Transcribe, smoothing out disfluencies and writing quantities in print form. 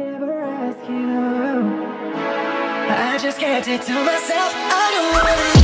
never ask you. I just kept it to myself. I don't wanna